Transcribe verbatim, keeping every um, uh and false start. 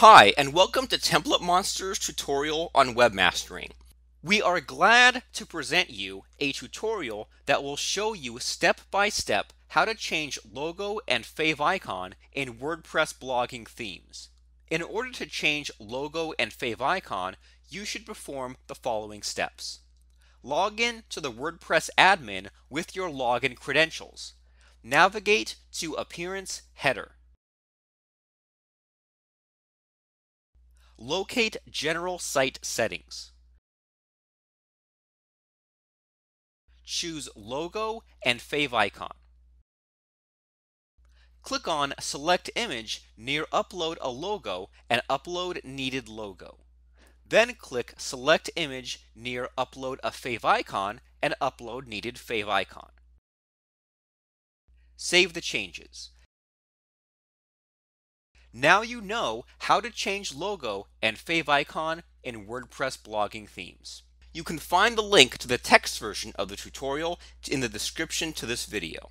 Hi, and welcome to Template Monsters tutorial on web mastering. We are glad to present you a tutorial that will show you step by step how to change logo and favicon in WordPress blogging themes. In order to change logo and favicon, you should perform the following steps. Log in to the WordPress admin with your login credentials. Navigate to Appearance Header. Locate General Site Settings. Choose Logo and favicon. Click on Select Image near Upload a Logo and Upload Needed Logo. Then click Select Image near Upload a favicon and Upload Needed favicon. Save the changes. Now you know how to change logo and favicon in WordPress blogging themes. You can find the link to the text version of the tutorial in the description to this video.